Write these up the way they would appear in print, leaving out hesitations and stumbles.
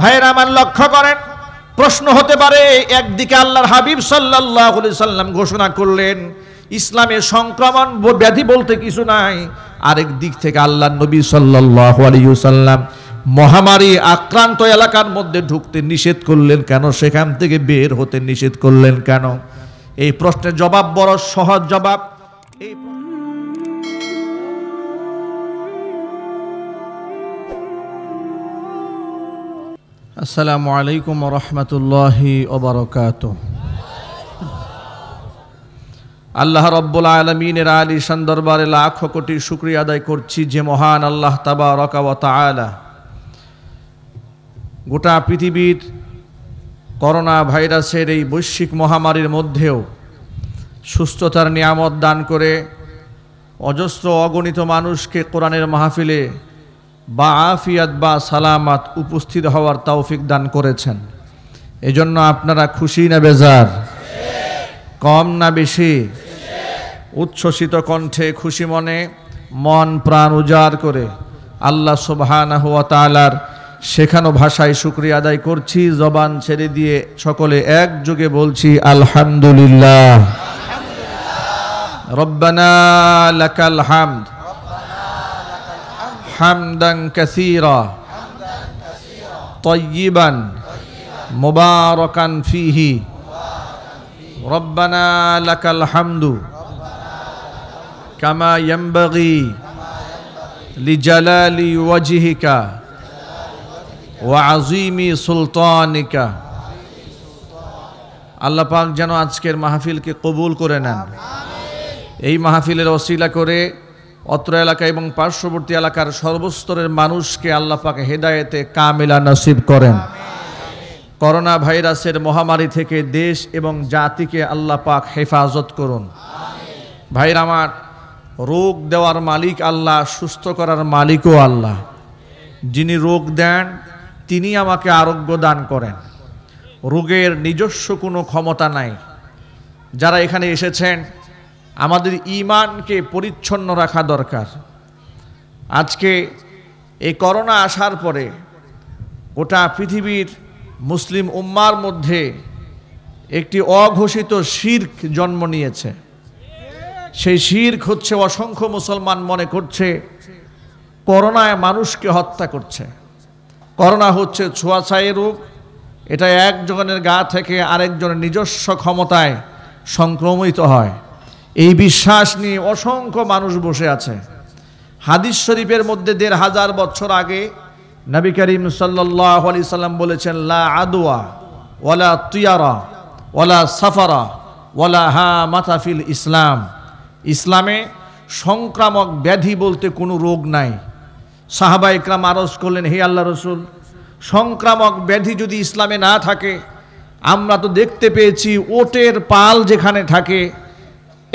भाईरा आमार लक्ष्य करें प्रश्न होते पारे एकदिके आल्लाहर हाबीब सल्लल्लाहु आलैहि सल्लाम घोषणा करलेन इस्लामे संक्रमण व्याधि बोलते किछु नाई आरेक दिक थेके आल्लाहर नबी सल्लल्लाहु आलैहि सल्लाम महामारी आक्रांत एलाकार मध्य ढुकते निषेध करलेन केन सेखान थेके बेर होते निषेध करलेन केन एई प्रश्नेर जवाब बड़ सहज जवाब আসসালামু আলাইকুম ওয়া রাহমাতুল্লাহি ওয়া বারাকাতুহু। আল্লাহ রাব্বুল আলামিনের আলী শান দরবারে লাখো কোটি শুকরিয়া আদায় করছি যে মহান আল্লাহ তাবারাকা ওয়া তাআলা গোটা পৃথিবীর করোনা ভাইরাসের এই বৈশ্বিক মহামারীর মধ্যেও সুস্থতার নিয়ামত দান করে অজস্র অগণিত মানুষকে কোরআনের মাহফিলে बा आफियत बा सलामत उपस्थित हवार तौफिक दान करेছেন এজন্য আপনারা খুশি না বেজার কম না বেশি উচ্ছ্বসিত কণ্ঠে খুশি মনে মন প্রাণ উজাড় করে আল্লাহ সুবহানাহু ওয়া তাআলার শেখানো ভাষায় শুকরিয়া আদায় করছি জবান ছেড়ে দিয়ে সকলে একযোগে বলছি আলহামদুলিল্লাহ আলহামদুলিল্লাহ রব্বানা লাকাল হামদ حمدا كثيرا طيبا مباركا فيه ربنا لك الحمد كما ينبغي لجلال وجهك وعظيم سلطانك الله পাক যেন আজকের মাহফিলকে কবুল করে নেন এই মাহফিলের ওসিলা করে অত্র এলাকা এবং পার্শ্ববর্তী এলাকার সর্বস্তরের মানুষকে আল্লাহ পাক হেদায়েতে কামিলা নসিব করেন। করোনা ভাইরাসের মহামারী থেকে দেশ এবং জাতিকে আল্লাহ পাক হেফাজত করুন। ভাইরা আমার, রোগ দেওয়ার মালিক আল্লাহ, সুস্থ করার মালিকও আল্লাহ। যিনি রোগ দেন তিনি আমাকে আরোগ্য দান করেন। রোগের নিজস্ব কোনো ক্ষমতা নাই। যারা এখানে এসেছেন আমাদের ঈমানকে পরিচ্ছন্ন রাখা দরকার। আজকে এই করোনা আসার পরে গোটা পৃথিবীর মুসলিম উম্মার মধ্যে একটি অঘোষিত শিরক জন্ম নিয়েছে। সেই শিরক হচ্ছে অসংখ্য মুসলমান মনে করছে করোনায় মানুষকে হত্যা করছে। করোনা হচ্ছে ছোঁয়াছাঁয়ে রোগ, এটা একজনের গা থেকে আরেকজনের নিজস্ব ক্ষমতায় সংক্রমিত হয়। এই বিশ্বাস নিয়ে অসংখ্য মানুষ বসে আছে। হাদিস শরীফের মধ্যে ১,৫০০ বছর আগে নবী করিম সাল্লাল্লাহু আলাইহি সাল্লাম বলেছেন, লা আদওয়া ওয়ালা তিয়ারা ওয়ালা সাফারা ওয়ালা হামাতা ফিল ইসলাম। ইসলামে সংক্রামক ব্যাধি বলতে কোনো রোগ নাই। সাহাবা ইকরাম আরজ করলেন, হে আল্লাহর রাসূল, সংক্রামক ব্যাধি যদি ইসলামে না থাকে, আমরা তো দেখতে পেয়েছি ওটের পাল যেখানে থাকে,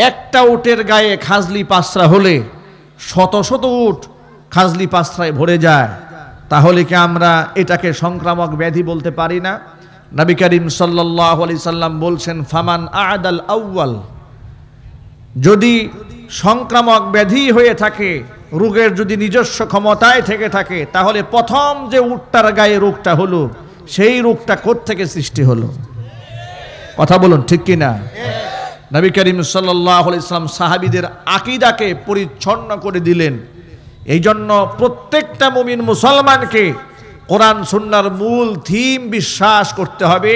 একটা উটের গায়ে খাজলি পাঁচরা হলে শত শত উট খাজলি পাঁচরায় ভরে যায়। তাহলে কি আমরা এটাকে সংক্রামক ব্যাধি বলতে পারি না? নবী করিম সাল্লাল্লাহু আলাইহি সাল্লাম বলছেন, ফামান আদাল আউয়াল, যদি সংক্রামক ব্যাধি হয়ে থাকে, রোগের যদি নিজস্ব ক্ষমতায় থেকে থাকে, তাহলে প্রথম যে উটটার গায়ে রোগটা হলো সেই রোগটা কোত্থেকে সৃষ্টি হলো? কথা বলুন ঠিক কিনা? নবী করিম সাল্লাল্লাহু আলাইহি সাল্লাম সাহাবীদের আকীদাকে পরিচ্ছন্ন করে দিলেন। এই জন্য প্রত্যেকটা মুমিন মুসলমানকে কোরআন সুন্নাহর মূল থিম বিশ্বাস করতে হবে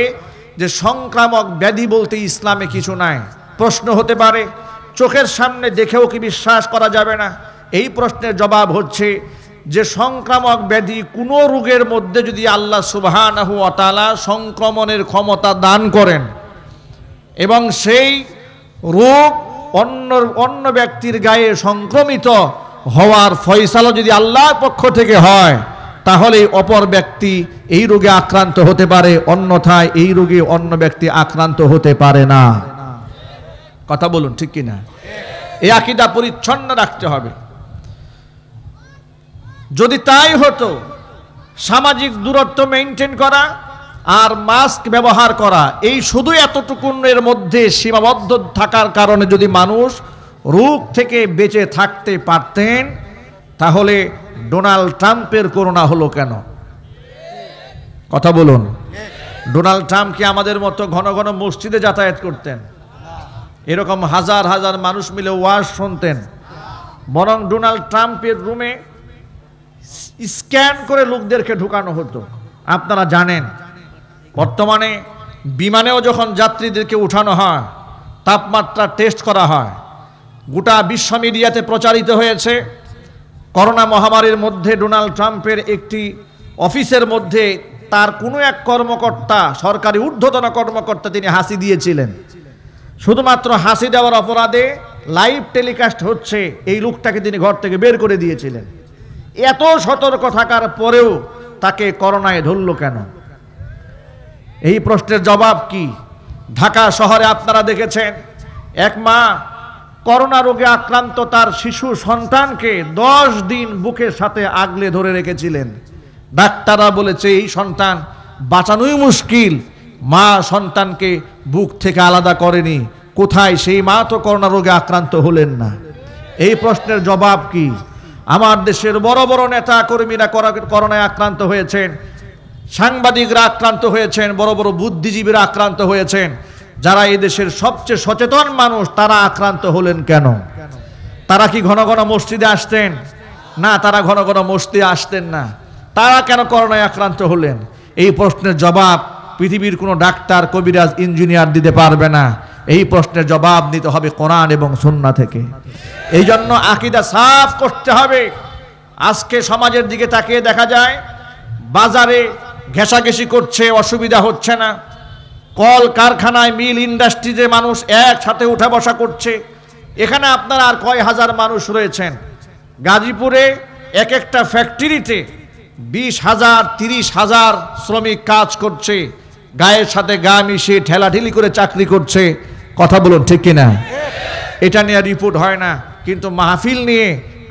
যে সংক্রামক ব্যাধি বলতে ইসলামে কিছু নাই। প্রশ্ন হতে পারে, চোখের সামনে দেখেও কি বিশ্বাস করা যাবে না? এই প্রশ্নের জবাব হচ্ছে যে সংক্রামক ব্যাধি কোনো রোগের মধ্যে যদি আল্লাহ সুবহানাহু ওয়া তাআলা সংক্রমণের ক্ষমতা দান করেন এবং সেই রোগ অন্য ব্যক্তির গায়ে সংক্রমিত হওয়ার ফয়সালা যদি আল্লাহর পক্ষ থেকে হয়, তাহলে অপর ব্যক্তি এই রোগে আক্রান্ত হতে পারে, অন্যথায় এই রোগে অন্য ব্যক্তি আক্রান্ত হতে পারে না। কথা বলুন ঠিক কিনা? এই আকীদা পরিচ্ছন্ন রাখতে হবে। যদি তাই হতো, সামাজিক দূরত্ব মেনটেন করা আর মাস্ক ব্যবহার করা, এই শুধু এতটুকুনের মধ্যে সীমাবদ্ধ থাকার কারণে যদি মানুষ রোগ থেকে বেঁচে থাকতে পারতেন, তাহলে ডোনাল্ড ট্রাম্পের করোনা হলো কেন? कथा बोलून डोनाल्ड ट्राम्प कि मतो घन घन मस्जिदे यातायात करतें ए रकम हजार हजार मानुष मिले वाज सुनतें बरं डोनाल्ड ट्राम्पेर रूमे स्कैन करे लोकदेरके ढुकानो हतो। आपनारा जानें बर्तमाने विमानेओ जखन यात्रीदेरके उठानो हय तापमात्रा टेस्ट करा हय गोटा विश्व मीडियाते प्रचारित हयेछे। करोना महामारीर मध्य डोनाल्ड ट्राम्पेर एकटी अफिसेर मध्य तार कोनो एक कर्मकर्ता सरकारी ऊर्ध्वतन कर्मकर्ता तिनि हासि दिएछिलेन। शुधुमात्र हासि देवार अपराधे लाइव टेलिकास्ट होच्छे एई लोकटाके तिनि घर थेके बेर करे दिएछिलेन। एतो सतर्क थाकार परेओ ताके करोनाय धरलो केन? एई प्रश्नेर जवाब कि ढाका शहरे आपनारा देखेछेन एक मा करोना रोगे आक्रांत तार शिशु सन्तान के 10 दिन बुकेर साथे आगले धरे रेखेछिलेन। डाक्ताररा बोलेছে এই সন্তাन বাঁচানোই মুশকিল। মা সন্তানকে বুক থেকে আলাদা করেনি, কোথায় সেই মা? তো করোনা রোগে আক্রান্ত হলেন না। এই প্রশ্নের জবাব কি? আমার দেশের বড় বড় নেতা কর্মীরা করোনায় আক্রান্ত হয়েছেন, সাংবাদিকরা আক্রান্ত হয়েছেন, বড় বড় বুদ্ধিজীবীরা আক্রান্ত হয়েছেন, যারা এই দেশের সবচেয়ে সচেতন মানুষ তারা আক্রান্ত হলেন কেন? তারা কি ঘন ঘন মসজিদে আসতেন? না, তারা ঘন ঘন মসজিদে আসতেন না। तारा केन करोनाय आक्रांत हलेन? एई प्रश्नेर जवाब पृथिवीर कोनो डाक्तार कबिराज इंजिनियर दिते पारबे ना। एई प्रश्नेर जवाब दिते हबे कुरान एबं सुन्नाह थेके। एइजन्य आकिदा साफ करते हबे। आजके समाजेर दिके ताकिये देखा जाय बाजारे घेसाघेसि करछे, असुविधा होच्छे ना। कल कारखानाय मिल इंडास्ट्रीते मानुष एकसाथे उठा बसा करछे। एखाने आपनारा आर कय हाजार मानुष रयेछेन? गाजीपुरे एक एकटा फैक्टरिते 20,000-30,000 श्रमिक काज करछे, गायेर साथे गा मिशिये ठेलाठेली करे चाकरी करछे। कथा बोलुन ठीक किना? एटा निये रिपोर्ट हय ना, किन्तु महफिल निये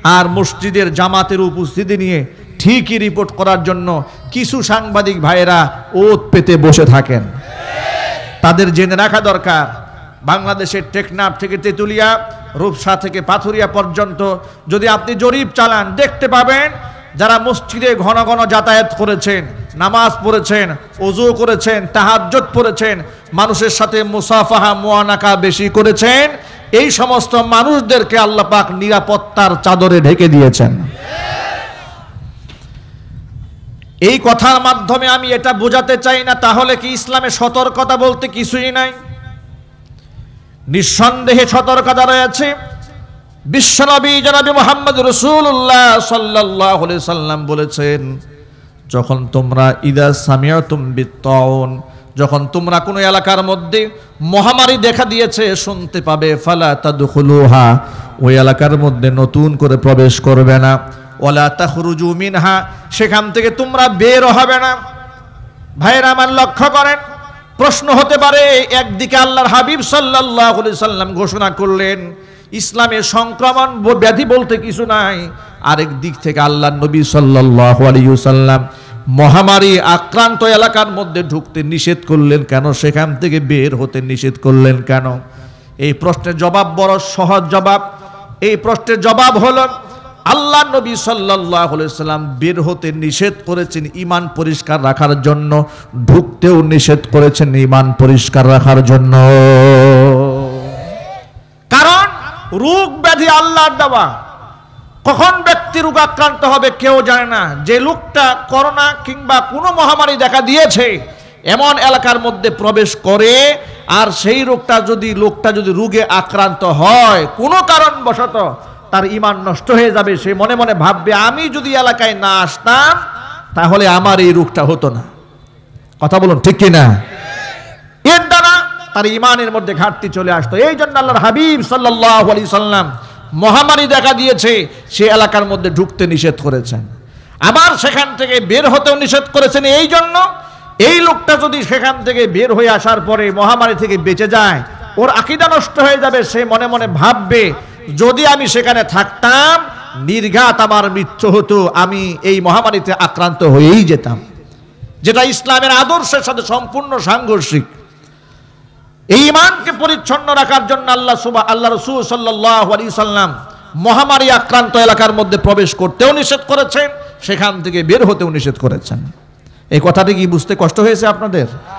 आर मस्जिदेर जामातेर उपस्थिति निये ठीकई रिपोर्ट करार जन्य किछु सांबादिक भाइरा ओत पेते बसे थाकेन। तादेर जेने राखा दरकार बांग्लादेशेर टेकनाफ थेके तेतुलिया, रूपसा थेके पाथुरिया पर्यन्त यदि आपनि जरिप चालान देखते पाबेन যারা মসজিদে ঘন ঘন যাতায়াত করেছেন, নামাজ পড়েছেন, ওযু করেছেন, তাহাজ্জুদ পড়েছেন, মানুষের সাথে মুসাফাহা মুয়ানাকা বেশি করেছেন, এই সমস্ত মানুষদেরকে আল্লাহ পাক নিরাপত্তার চাদরে ঢেকে দিয়েছেন। এই কথার মাধ্যমে আমি এটা বোঝাতে চাই না তাহলে কি ইসলামে সতর্কতা বলতে কিছুই নাই? নিঃসন্দেহে সতর্কতা রয়েছে। বিশ্বনবী জনাবে মুহাম্মদ রাসূলুল্লাহ সাল্লাল্লাহু আলাইহি সাল্লাম বলেছেন, যখন তোমরা ইদা সামিআতুম বিত্তাউন, যখন তোমরা কোনো এলাকার মধ্যে মহামারী দেখা দিয়েছে শুনতে পাবে, ফালা তাদখুলুহা, ওই এলাকার মধ্যে নতুন করে প্রবেশ করবে না। ওয়ালা তাখরুজু মিনহা, সেখান থেকে তোমরা বের হবে না। ভাইরা আমার লক্ষ্য করেন, প্রশ্ন হতে পারে একদিকে আল্লাহর হাবিব সাল্লাল্লাহু আলাইহি সাল্লাম ঘোষণা করলেন ইসলামে সংক্রমণ ব্যাধি বলতে কিছু নাই, আরেক দিক থেকে আল্লাহর নবী সাল্লাল্লাহু আলাইহি ওয়াসাল্লাম মহামারী আক্রান্ত এলাকার মধ্যে ঢুকতে নিষেধ করলেন কেন? সেখান থেকে বের হতে নিষেধ করলেন কেন? এই প্রশ্নের জবাব বড় সহজ জবাব। এই প্রশ্নের জবাব হলো আল্লাহর নবী সাল্লাল্লাহু আলাইহি ওয়াসাল্লাম বের হতে নিষেধ করেছেন ঈমান পরিষ্কার রাখার জন্য, ঢুকতেও নিষেধ করেছেন ঈমান পরিষ্কার রাখার জন্য। রোগ ব্যাধি আল্লাহর দেওয়া, কখন ব্যক্তি রোগ আক্রান্ত হবে কেউ জানে না। যে লোকটা করোনা কিংবা কোনো মহামারী দেখা দিয়েছে এমন এলাকার মধ্যে প্রবেশ করে আর সেই লোকটা যদি রোগে আক্রান্ত হয় কোনো কারণবশত, তার ঈমান নষ্ট হয়ে যাবে। সে মনে মনে ভাববে, আমি যদি এলাকায় না আসতাম তাহলে আমার এই রোগটা হতো না। কথা বলুন ঠিক কিনা? এর দ্বারা তার ইমানের মধ্যে ঘাটতি চলে আসতো। এই জন্য আল্লাহর হাবিব সাল্লাল্লাহু আলাইহি সাল্লাম মহামারী দেখা দিয়েছে সে এলাকার মধ্যে ঢুকতে নিষেধ করেছেন, আবার সেখান থেকে বের হতেও নিষেধ করেছেন। এই জন্য এই লোকটা যদি সেখান থেকে বের হয়ে আসার পরে মহামারী থেকে বেঁচে যায় ওর আকীদা নষ্ট হয়ে যাবে। সে মনে মনে ভাববে, যদি আমি সেখানে থাকতাম নির্ঘাত আমার মৃত্যু হতো, আমি এই মহামারীতে আক্রান্ত হয়েই যেতাম, যেটা ইসলামের আদর্শের সাথে সম্পূর্ণ সাংঘর্ষিক। ईमान के परिच्छन्न रखार जन्य आल्लाह रसूल सल्लल्लाहु अलैहि सल्लाम महामारी आक्रांत एलाकार मध्य प्रवेश करतेও নিষেধ করেছেন, সেখান থেকে বের হতেও নিষেধ করেছেন। এই কথাটা কি বুঝতে কষ্ট হয়েছে আপনাদের?